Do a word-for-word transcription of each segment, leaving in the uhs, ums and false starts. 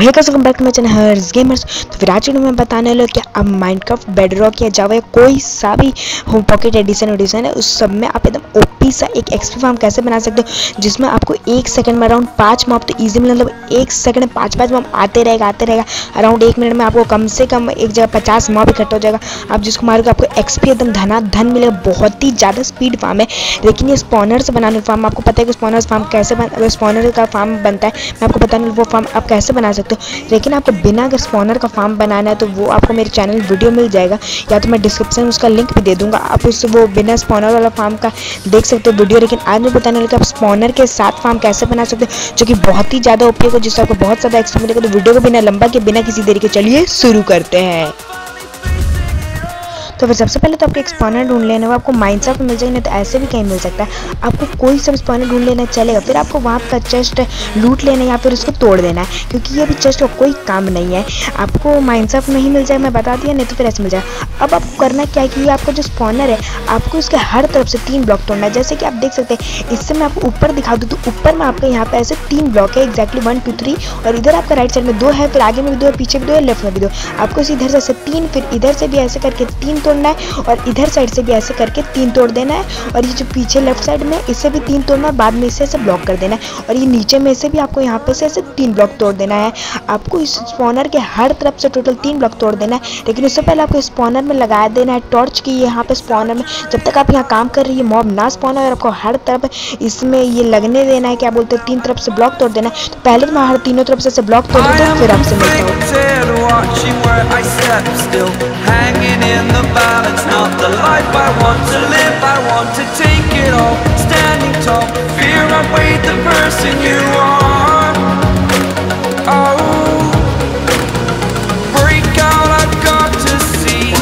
Welcome back to my channel Harsh gamers. तो फिर आज मैं बताने वाला हूं कि आप माइनक्राफ्ट बेडरॉक या जावा या कोई सा भी होम पॉकेट एडिशन एडिशन है उस सब में आप एकदम ओपी सा एक एक्सपी फार्म कैसे बना सकते हो जिसमें आपको एक सेकंड में अराउंड पाँच मॉप तो इजी मिले, मतलब एक सेकंड में पाँच पाँच मॉप आते रहेगा आते रहेगा अराउंड एक मिनट में आपको कम से कम एक जगह पचास मॉप इकट्ठा हो जाएगा। आप जिसको मारोगे आपको एक्सपी एकदम धना धन मिलेगा। बहुत ही ज़्यादा स्पीड फार्म है, लेकिन ये स्पॉनर से बनाने फार्म आपको पता है कि स्पॉनर फार्म कैसे बन स्पॉनर का फार्म बनता है मैं आपको पता नहीं वो फार्म आप कैसे बना सकते हो, लेकिन आपको बिना अगर स्पॉनर का फार्म बनाना है तो वो आपको मेरे चैनल वीडियो मिल जाएगा या तो मैं डिस्क्रिप्शन में उसका लिंक भी दे दूंगा, आप उससे वो बिना स्पॉनर वाला फार्म का देख सकते हो वीडियो। लेकिन आज मैं बताने वाला आप स्पॉनर के साथ फार्म कैसे बना सकते हो जो कि बहुत ही ज़्यादा उपयोग हो, जिससे आपको बहुत ज़्यादा एक्सपीरियंस मिलेगा। तो वीडियो को बिना लंबा के बिना किसी देरी के चलिए शुरू करते हैं। तो फिर सबसे पहले तो आपको एक स्पॉनर ढूंढ लेना है, आपको माइनक्राफ्ट में मिल जाएगा, नहीं तो ऐसे भी कहीं मिल सकता है, आपको कोई सब स्पॉनर ढूंढ लेना चलेगा। फिर आपको वहाँ का चेस्ट लूट लेना है या फिर उसको तोड़ देना है, क्योंकि ये भी चेस्ट का कोई काम नहीं है, आपको माइनक्राफ्ट में ही मिल जाएगा मैं बता दिया, नहीं तो फिर ऐसे मिल जाएगा। अब आपको करना क्या है कि आपका जो स्पॉनर है आपको उसके हर तरफ से तीन ब्लॉक तोड़ना है, जैसे कि आप देख सकते हैं। इससे मैं आपको ऊपर दिखा दूँ तो ऊपर में आपका यहाँ पर ऐसे तीन ब्लॉक है, एक्जैक्टली वन टू थ्री और इधर आपका राइट साइड में दो है, फिर आगे में भी दो है, पीछे भी दो है, लेफ्ट में भी दो। आपको इसी इधर से तीन, फिर इधर से भी ऐसे करके तीन तोड़ना है और इधर साइड से भी ऐसे करके तीन तोड़ देना है, और ये जो पीछे लेफ्ट साइड में इससे भी तीन तोड़ना है, बाद में इसे ऐसे ब्लॉक कर देना है, और ये नीचे में से भी आपको यहाँ पे से ऐसे तीन ब्लॉक तोड़ देना है। आपको इस स्पॉनर के हर तरफ से टोटल तीन ब्लॉक तोड़ देना है, लेकिन उससे पहले आपको स्पॉनर में लगा देना है टॉर्च की यहाँ पे स्पॉनर में, जब तक आप यहाँ काम कर रही है मॉब ना स्पॉन हो, और आपको हर तरफ इसमें ये लगने देना है, क्या बोलते हैं, तीन तरफ से ब्लॉक तोड़ देना है। तो पहले तो मैं हर तीनों तरफ से ब्लॉक तोड़ देता हूँ, फिर आपसे मिलता हूँ। Balance, not the life I want to live. I want to take it all, standing tall. Fear outweighs the person you are. Oh, break out! I've got to see.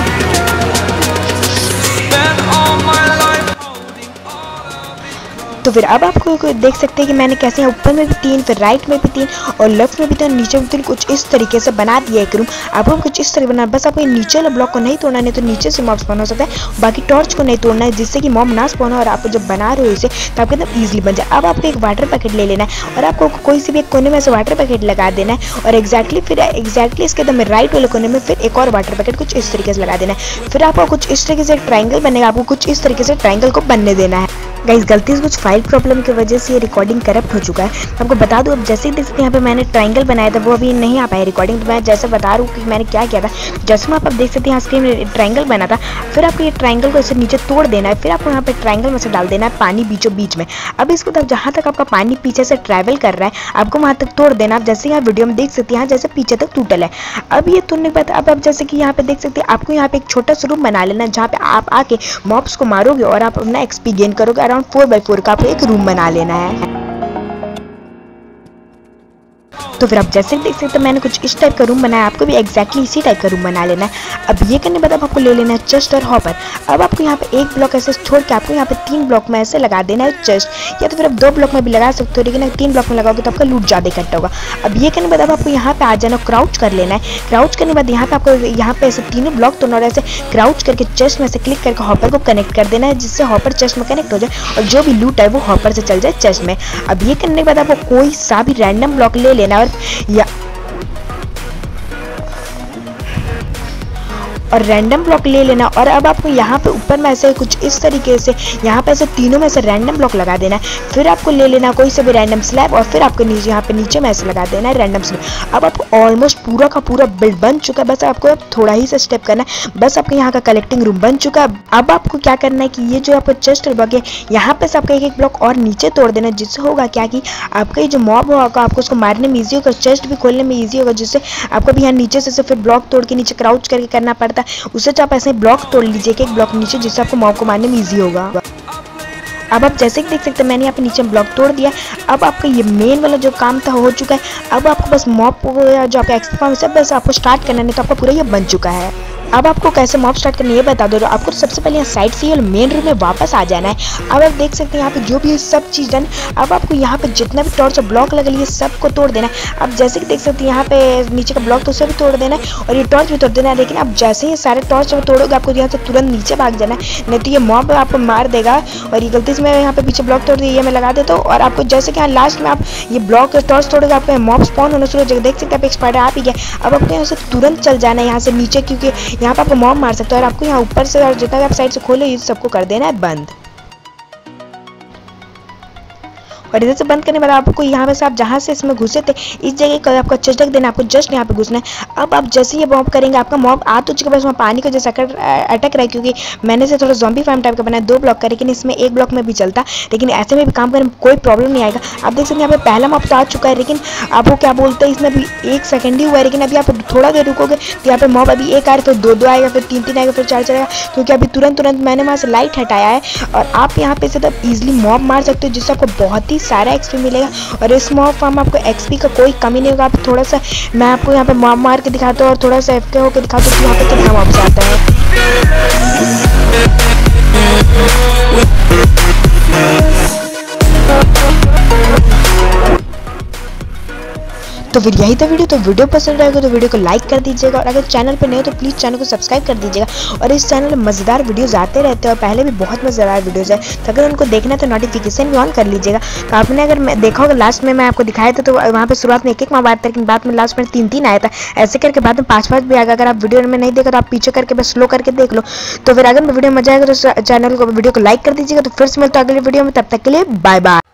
Spend all my life holding all of it. तो फिर अब आपको देख सकते हैं कि मैंने कैसे ऊपर में भी तीन, फिर राइट में भी तीन और लेफ्ट में भी तीन, नीचे में तीन, कुछ इस तरीके से बना दिया एक रूम। आपको कुछ इस तरह बना, बस आपको नीचे वाला ब्लॉक को नहीं तोड़ना, नहीं तो नीचे से मॉब स्पॉन हो सकता है, बाकी टॉर्च को नहीं तोड़ना है जिससे कि मॉब ना स्पॉन हो, और आप जब बना रहे हो इसे तो आपको एकदम ईजिली बन जाए। अब आपको एक वाटर पैकेट ले लेना है और आपको कोई से भी एक कोने में ऐसे वाटर पैकेट लगा देना है, और एक्जैक्टली फिर एक्जैक्टली इसके एकदम राइट वाले कोने में फिर एक और वाटर पैकेट कुछ इस तरीके से लगा देना है। फिर आपको कुछ इस तरीके से ट्राइंगल बनेगा, आपको कुछ इस तरीके से ट्राइंगल को बनने देना है। गाइस गलती से कुछ फाइल प्रॉब्लम की वजह से ये रिकॉर्डिंग करप्ट हो चुका है, आपको बता दूं। अब जैसे ही देख सकते हैं यहाँ पे मैंने ट्रायंगल बनाया था वो अभी नहीं आ पाया रिकॉर्डिंग, तो मैं जैसे बता रहा हूँ कि मैंने क्या किया था। जैसे मैं आप देख सकते हैं यहाँ स्क्रीन में ट्रायंगल बना था, फिर आपको ये ट्रायंगल को ऐसे नीचे तोड़ देना है, फिर आपको यहाँ पर ट्रायंगल में से डाल देना है पानी बीचों बीच में। अब इसको तब जहाँ तक आपका पानी पीछे से ट्रैवल कर रहा है आपको वहाँ तक तोड़ देना। आप जैसे यहाँ वीडियो में देख सकते हैं यहाँ जैसे पीछे तक टूटल है। अब ये तोड़ने के बाद अब आप जैसे कि यहाँ पे देख सकते हैं आपको यहाँ पे एक छोटा सा रूम बना लेना, जहाँ पे आप आके मॉब्स को मारोगे और आप अपना एक्सपी गेन करोगे। अराउंड फोर बाई फोर का आपको एक रूम बना लेना है। तो फिर आप जैसे देख सकते हैं मैंने कुछ इस टाइप का रूम बनाया, आपको भी एक्जैक्टली इसी टाइप का रूम बना लेना है। अब ये करने के बाद आपको ले लेना है चेस्ट और हॉपर। अब आपको यहाँ पे एक ब्लॉक ऐसे छोड़ के आपको यहाँ पे तीन ब्लॉक में ऐसे लगा देना है चेस्ट, या तो फिर आप दो ब्लॉक में भी लगा सकते हो, लेकिन अगर तीन ब्लॉक में लगाओगे तो आपका लूट ज़्यादा इकट्ठा होगा। अब ये करने के बाद आपको यहाँ पे आ जाना, क्राउच कर लेना है। क्राउच करने के बाद यहाँ पे आपको यहाँ पे ऐसे तीनों ब्लॉक तोड़ना, ऐसे क्राउच करके चेस्ट में से क्लिक करके हॉपर को कनेक्ट कर देना है, जिससे हॉपर चेस्ट में कनेक्ट हो जाए और जो भी लूट है वो हॉपर से चल जाए चेस्ट में। अब ये करने के बाद आपको कोई सा भी रैंडम ब्लॉक ले लेना, या और रैंडम ब्लॉक ले लेना, और अब आपको यहाँ पे ऊपर में ऐसे कुछ इस तरीके से यहाँ पे ऐसे तीनों में ऐसे रैंडम ब्लॉक लगा देना है। फिर आपको ले लेना कोई से भी रैंडम स्लैब और फिर आपको नीचे यहाँ पे नीचे में ऐसे लगा देना है रैंडम स्लैब। अब आपको ऑलमोस्ट पूरा का पूरा बिल्ड बन चुका है, बस आपको थोड़ा ही सा स्टेप करना है। बस आपके यहाँ का कलेक्टिंग रूम बन चुका है। अब आपको क्या करना है कि ये जो आपको चेस्ट ब्लॉक है यहाँ पे से आपका एक एक ब्लॉक और नीचे तोड़ देना, जिससे होगा क्या कि आपका ये जो मॉब होगा आपको उसको मारने में ईजी होगा, चेस्ट भी खोलने में ईजी होगा, जिससे आपको भी यहाँ नीचे से फिर ब्लॉक तोड़ के नीचे क्राउच करके करना पड़ता, उससे आप ऐसे ब्लॉक तोड़ लीजिए कि एक ब्लॉक नीचे, जिससे आपको मॉब को मारने में इजी होगा। अब आप जैसे कि देख सकते हैं मैंने यहाँ पे नीचे ब्लॉक तोड़ दिया। अब आपका ये मेन वाला जो काम था हो चुका है। अब आपको बस मॉब या जो आपका एक्सपी फार्म सब बस आपको स्टार्ट करना, नहीं तो आपका पूरा ये बन चुका है। अब आपको कैसे मॉब स्टार्ट करनी है बता दो। आपको सबसे पहले यहाँ साइड से मेन रूम में वापस आ जाना है। अब आप देख सकते हैं यहाँ पे जो भी सब चीज़ डन। अब आपको यहाँ पे जितना भी टॉर्च और ब्लॉक लगा लिए सबको तोड़ देना है। आप जैसे कि देख सकते हैं यहाँ पे नीचे का ब्लॉक तो उसे भी तोड़ देना है और ये टॉर्च भी तोड़ देना है। लेकिन आप जैसे ही सारे टॉर्च तोड़ोगे आपको यहाँ से तुरंत नीचे भाग जाना है, नहीं तो ये मॉब आपको मार देगा। और ये गलती से मैं यहाँ पे पीछे ब्लॉक तोड़ दिया, ये मैं लगा देता हूँ। और आपको जैसे कि यहाँ लास्ट में आप ये ब्लॉक और टॉर्च तोड़ोगे आपको मॉब स्पॉन होना शुरू हो जाएगा। देख सकते हैं आप एक्सपायर आप ही गए। अब आपको यहाँ से तुरंत चल जाना है यहाँ से नीचे, क्योंकि यहाँ पर आपको मॉब मार सकता है। और आपको यहाँ ऊपर से और जितना भी आप साइड से खोलो ये सबको कर देना है बंद। और इधर से बंद करने के बाद आपको यहाँ पे आप जहाँ से इसमें घुसे थे इस जगह का आपको अच्छे ढक देना, आपको जस्ट यहाँ पे घुसना है। अब आप जैसे ये मॉब करेंगे आपका मॉब आ तो चुका है, उसमें पानी को जैसे अटक रहा है, क्योंकि मैंने से थोड़ा जॉम्बी फार्म टाइप का बनाया दो ब्लॉक का, लेकिन इसमें एक ब्लॉक में भी चलता, लेकिन ऐसे में भी काम करने में कोई प्रॉब्लम नहीं आएगा। आप देख सकते हैं यहाँ पे पहला मॉब तो आ चुका है, लेकिन आपको क्या बोलते हैं इसमें अभी एक सेकेंड ही हुआ है। लेकिन अभी आप थोड़ा देर रुकोगे तो यहाँ पे मॉब अभी एक आ रहा है, फिर दो दो आएगा, फिर तीन तीन आएगा, फिर चार चार आएगा, क्योंकि अभी तुरंत तुरंत मैंने वहाँ से लाइट हटाया है। और आप यहाँ पे से तब ईजिली मॉब मार सकते हो, जिससे आपको बहुत ही सारा एक्सपी मिलेगा। और इस मॉब फार्म आपको एक्सपी का कोई कमी नहीं होगा। आप थोड़ा सा मैं आपको यहाँ पे मॉब मार के दिखाता हूँ और थोड़ा सा एफके होकर दिखाता हूँ कि यहाँ पे कितना मॉब आता है। तो फिर यही था वीडियो। तो वीडियो पसंद आएगा तो वीडियो को लाइक कर दीजिएगा, और अगर चैनल पे नए हो तो प्लीज़ चैनल को सब्सक्राइब कर दीजिएगा। और इस चैनल में मज़ेदार वीडियोज़ आते रहते हैं और पहले भी बहुत मज़ेदार वीडियोज़ है, तो अगर उनको देखना है तो नोटिफिकेशन भी ऑन कर लीजिएगा। तो आपने अगर देखा होगा लास्ट में मैं आपको दिखाया था तो वहाँ पर शुरुआत में एक एक मॉब आया था, लेकिन बाद में लास्ट में तीन तीन आया था, ऐसे करके बाद में पाँच पाँच भी आएगा। अगर आप वीडियो में नहीं देखा तो आप पीछे करके बस स्लो करके देख लो। तो फिर अगर वीडियो मजा आएगा तो चैनल को वीडियो को लाइक कर दीजिएगा। तो फिर से मिलता है अगले वीडियो में, तब तक के लिए बाय बाय।